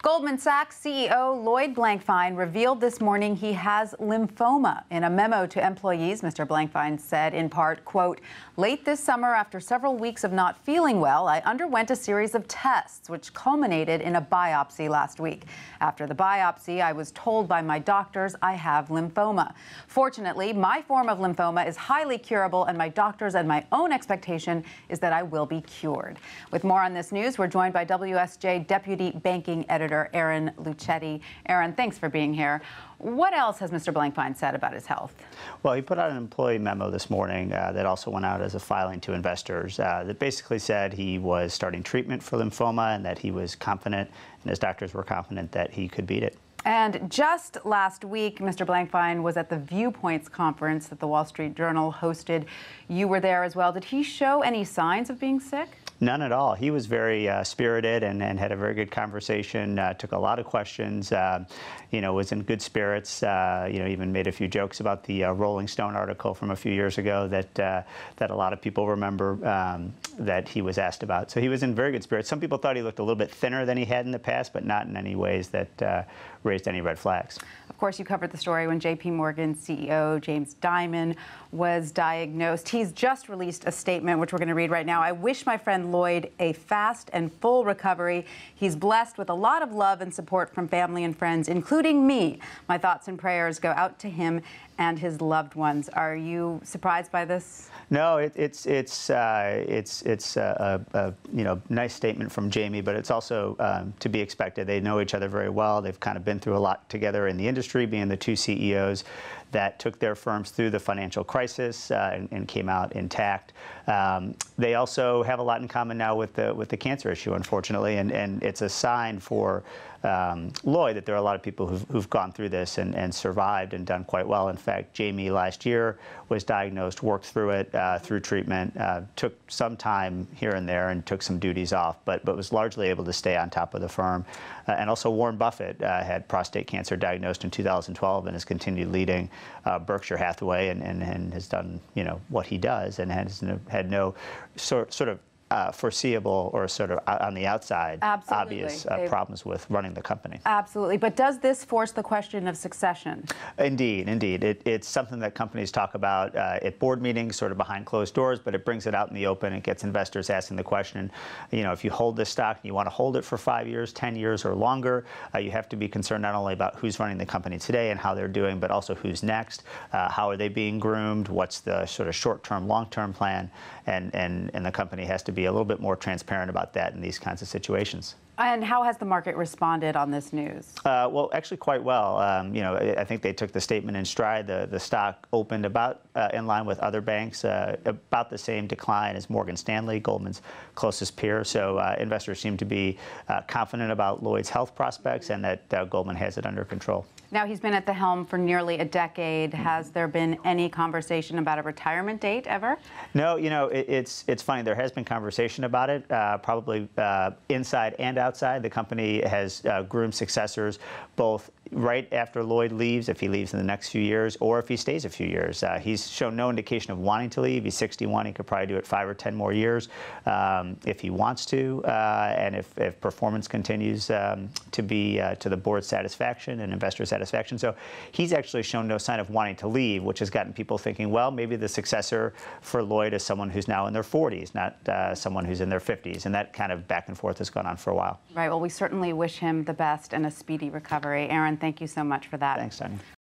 Goldman Sachs CEO Lloyd Blankfein revealed this morning he has lymphoma. In a memo to employees, Mr. Blankfein said in part, quote, "Late this summer, after several weeks of not feeling well, I underwent a series of tests, which culminated in a biopsy last week. After the biopsy, I was told by my doctors I have lymphoma. Fortunately, my form of lymphoma is highly curable, and my doctors and my own expectation is that I will be cured." With more on this news, we're joined by WSJ Deputy Banking Editor Aaron Lucchetti. Aaron, thanks for being here. What else has Mr. Blankfein said about his health? Well, he put out an employee memo this morning that also went out as a filing to investors that basically said he was starting treatment for lymphoma and that he was confident, and his doctors were confident, that he could beat it. And just last week, Mr. Blankfein was at the Viewpoints conference that the Wall Street Journal hosted. You were there as well. Did he show any signs of being sick? None at all. He was very spirited and had a very good conversation, took a lot of questions, was in good spirits, even made a few jokes about the Rolling Stone article from a few years ago that that a lot of people remember that he was asked about. So he was in very good spirits. Some people thought he looked a little bit thinner than he had in the past, but not in any ways that raised any red flags. Of course, you covered the story when J.P. Morgan CEO James Dimon was diagnosed. He's just released a statement, which we're going to read right now. "I wish my friend Lloyd a fast and full recovery. He's blessed with a lot of love and support from family and friends, including me. My thoughts and prayers go out to him and his loved ones." Are you surprised by this? No, it's a nice statement from Jamie, but it's also to be expected. They know each other very well. They've kind of been through a lot together in the industry, being the two CEOs that took their firms through the financial crisis and came out intact. They also have a lot in common now with the cancer issue, unfortunately, and it's a sign for Lloyd that there are a lot of people who've gone through this and survived and done quite well. In fact, Jamie last year was diagnosed, worked through it through treatment, took some time here and there and took some duties off, but was largely able to stay on top of the firm. And also Warren Buffett had prostate cancer diagnosed in 2012 and has continued leading Berkshire Hathaway and has done what he does and has had no sort of foreseeable or sort of on the outside obvious problems with running the company. Absolutely. But does this force the question of succession? Indeed, indeed. It's something that companies talk about at board meetings, sort of behind closed doors, but it brings it out in the open. It gets investors asking the question, if you hold this stock and you want to hold it for 5 years, 10 years or longer, you have to be concerned not only about who's running the company today and how they're doing, but also who's next, how are they being groomed, what's the sort of short-term, long-term plan, and the company has to be a little bit more transparent about that in these kinds of situations. And how has the market responded on this news? Well, actually quite well. I think they took the statement in stride. The stock opened about in line with other banks, about the same decline as Morgan Stanley, Goldman's closest peer. So investors seem to be confident about Lloyd's health prospects and that Goldman has it under control. Now, he's been at the helm for nearly a decade. Has there been any conversation about a retirement date ever? No, it's funny. There has been conversation about it, probably inside and outside. The company has groomed successors both right after Lloyd leaves, if he leaves in the next few years, or if he stays a few years. He's shown no indication of wanting to leave. He's 61. He could probably do it 5 or 10 more years if he wants to, and if performance continues to be to the board's satisfaction and investors' satisfaction. So he's actually shown no sign of wanting to leave, which has gotten people thinking, well, maybe the successor for Lloyd is someone who's now in their 40s, not someone who's in their 50s. And that kind of back and forth has gone on for a while. Right. Well, we certainly wish him the best and a speedy recovery. Aaron, thank you so much for that. Thanks, Tony.